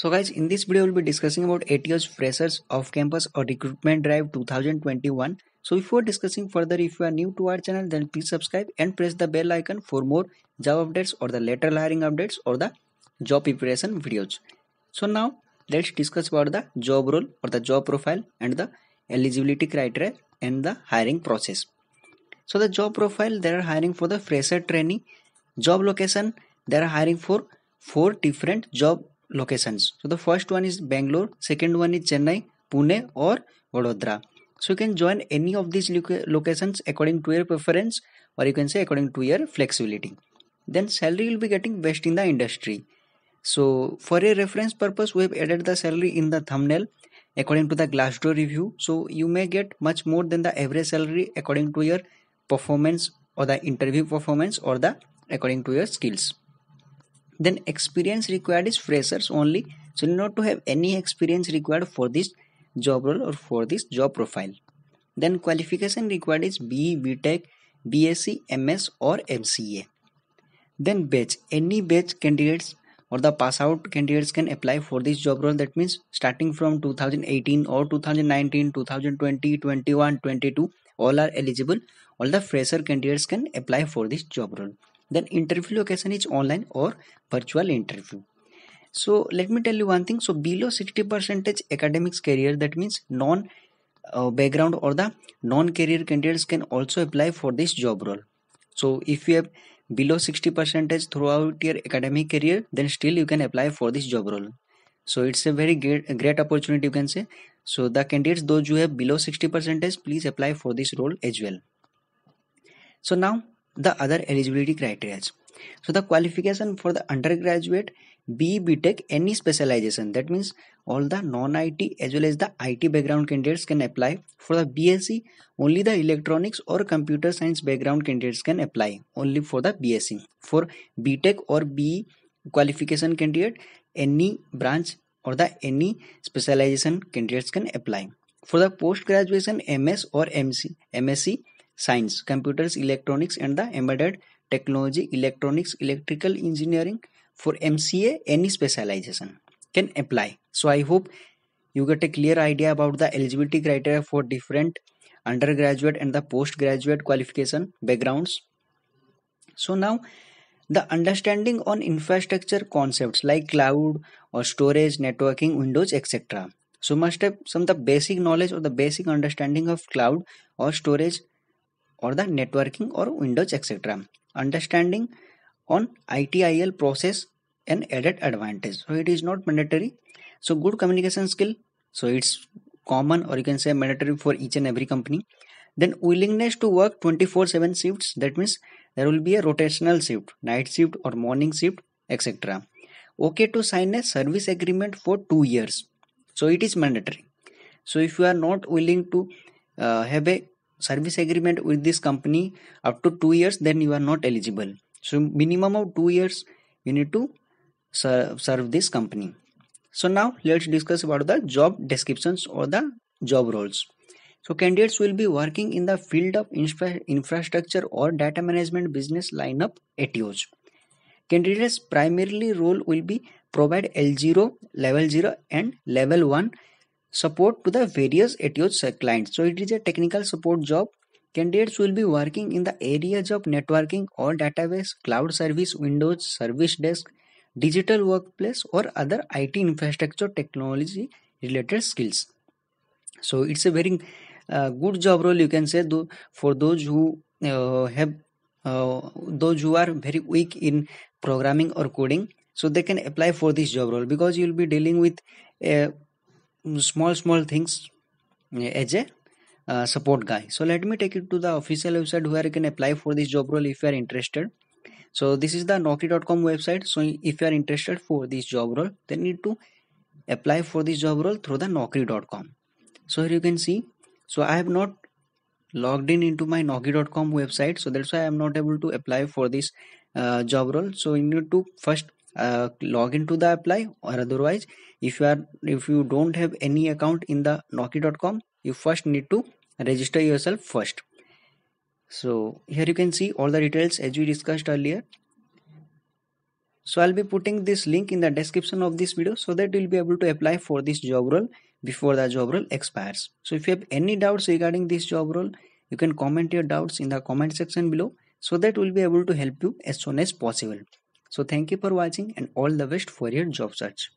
So guys, in this video we'll be discussing about ATO's freshers off campus or recruitment drive 2021. So if you are discussing further, if you are new to our channel, then please subscribe and press the bell icon for more job updates or the lateral hiring updates or the job preparation videos. So now let's discuss about the job role or the job profile and the eligibility criteria and the hiring process. So the job profile, they are hiring for the fresher trainee. Job location, they are hiring for 4 different job locations. So the first one is Bangalore, second one is Chennai, Pune or Vadodara. So you can join any of these locations according to your preference, or you can say according to your flexibility. Then salary will be getting best in the industry. So for a reference purpose, we have added the salary in the thumbnail according to the Glassdoor review. So you may get much more than the average salary according to your performance or the interview performance or the according to your skills. Then experience required is freshers only. So not to have any experience required for this job role or for this job profile. Then qualification required is B.E., B.Tech, B.Sc, MS or MCA. Then batch, any batch candidates or the pass out candidates can apply for this job role. That means starting from 2018 or 2019, 2020, 21, 22, all are eligible. All the fresher candidates can apply for this job role. Then interview location is online or virtual interview. So let me tell you one thing. So below 60% academics career, that means non-background or the non-career candidates can also apply for this job role. So if you have below 60% throughout your academic career, then still you can apply for this job role. So it's a very great opportunity, you can say. So the candidates, those who have below 60%, please apply for this role as well. So now the other eligibility criteria. So the qualification for the undergraduate, B.E., B.Tech, any specialization. That means all the non-IT as well as the IT background candidates can apply. For the B.Sc, only the electronics or computer science background candidates can apply. Only for the B.Sc. For B.Tech or B.E. qualification candidate, any branch or the any specialization candidates can apply. For the post-graduation, MS or MSc, Science, Computers, Electronics and the Embedded Technology, Electronics, Electrical Engineering. For MCA, any specialization can apply. So I hope you get a clear idea about the eligibility criteria for different undergraduate and the postgraduate qualification backgrounds. So now the understanding on infrastructure concepts like cloud or storage, networking, Windows, etc. So must have some the basic knowledge or the basic understanding of cloud or storage or the networking or Windows, etc. Understanding on ITIL process and added advantage. So it is not mandatory. So good communication skill. So it's common, or you can say mandatory for each and every company. Then willingness to work 24/7 shifts. That means there will be a rotational shift, night shift or morning shift, etc. Okay to sign a service agreement for 2 years. So it is mandatory. So if you are not willing to have a service agreement with this company up to 2 years, then you are not eligible. So minimum of 2 years you need to serve this company. So now let's discuss about the job descriptions or the job roles. So candidates will be working in the field of infrastructure or data management business lineup ATOs. Candidates primarily role will be provide L0, level 0 and level 1 support to the various ATO's clients. So it is a technical support job. Candidates will be working in the areas of networking or database, cloud service, Windows, service desk, digital workplace or other IT infrastructure technology related skills. So it's a very good job role, you can say, though, for those who are very weak in programming or coding. So they can apply for this job role because you'll be dealing with small things as a support guy. So let me take it to the official website where you can apply for this job role if you are interested. So this is the naukri.com website. So if you are interested for this job role, then you need to apply for this job role through the naukri.com. So here you can see, so I have not logged in into my naukri.com website, so that's why I am not able to apply for this job role. So you need to first log into the apply, or otherwise if you don't have any account in the naukri.com, you first need to register yourself first. So here you can see all the details as we discussed earlier. So I'll be putting this link in the description of this video so that you'll be able to apply for this job role before the job role expires. So if you have any doubts regarding this job role, you can comment your doubts in the comment section below so that we'll be able to help you as soon as possible. So thank you for watching and all the best for your job search.